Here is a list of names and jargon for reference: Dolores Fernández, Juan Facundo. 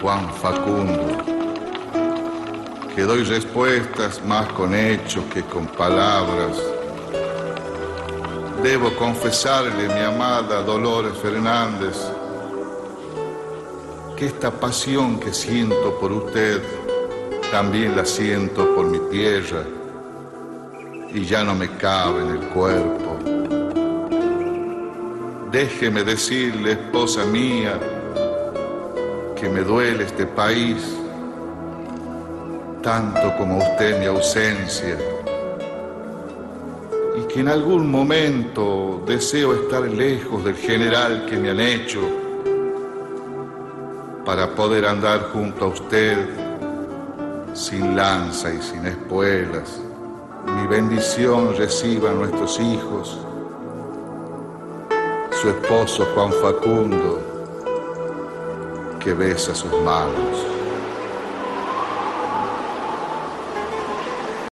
Juan Facundo, que doy respuestas más con hechos que con palabras. Debo confesarle, mi amada Dolores Fernández, que esta pasión que siento por usted también la siento por mi tierra y ya no me cabe en el cuerpo. Déjeme decirle, esposa mía, que me duele este país tanto como usted mi ausencia, y que en algún momento deseo estar lejos del general que me han hecho para poder andar junto a usted sin lanza y sin espuelas. Mi bendición reciban nuestros hijos, su esposo Juan Facundo, que besa sus manos.